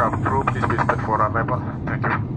aircraft crew, please be set for arrival. Thank you.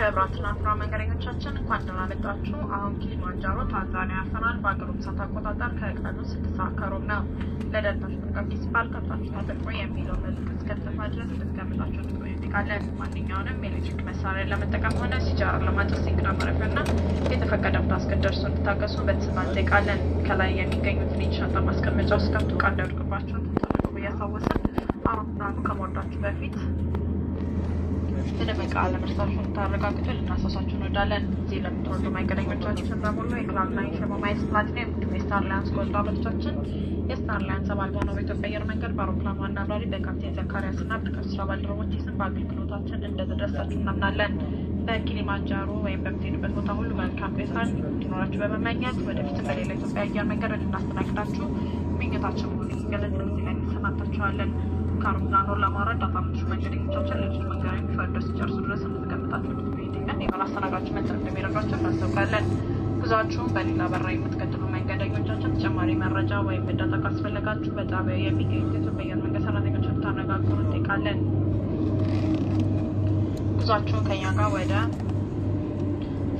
ከብራትና ፍራ መንገደኞቻችን እንኳን ደህና መጣችሁ አሁን ኪሊማንጃሮ ታንዛኒያ ፈናል ባገሩም ሳታቆጣጣር ከቀኑ 6 ሰዓት ከሩብ ነው ለደንታሽ ተቀምጣችሁ ባልከታችሁ ተጠቅሞ የሚለው መልእክት ከተፋደረስ ተቀምጣችሁ ጥሩ ይጥቃለን ማንኛውንም ኤሌክትሪክ መሳሪያ ለመጠቀም ሆነ ሲጃር ለማጨስ ይከራመረፈና የተፈቀደው ታስቀደርሱ እንድታገሱ በተስፋን ተቃለን ከላይ የሚገኙት ሊንሻታ ማስቀመጫው ስከፍቱ ቃደርኩባችሁ ተጠቅሞ ያሳወሰ አሁን ነው ከመወዳችሁ በፊት Then we call them social target and association with Alan, Zealand, or my getting church and double way, Cloud9 from my platinum to my Starlands called Double Churchin. Yes, Starlands about one of it to payer maker, Baroclaman, Nabari, the Captain's a car as an abdicus, travel roaches and public clothes and the rest of Nanaland. The Kilimanjaro, a peptide, but what a whole world can be found in order to have a magnet with a very little payer maker and Nastanakatu, being a touch of moving skeletons and Sanata Charland. Carmano Lamara, Tapam, Shumaking Church, Mangarin, Further Church, and the Captain meeting, and Nicolasana Gotchments and the Miracrocha, Masakalan, Kuzachum, Benilava, Raymond Katamangan Church, Chamari Maraja, Way, Pedata Casfelaga, Betaway, Emigrated to Bayan Mangasana, the Chutanaga, Kurutikalan, Kuzachum, Kayanga, Weda,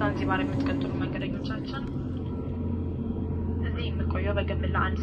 Sansibar, Mitkatum, Mangarin Church, the Mikoyo, Vegan Milan.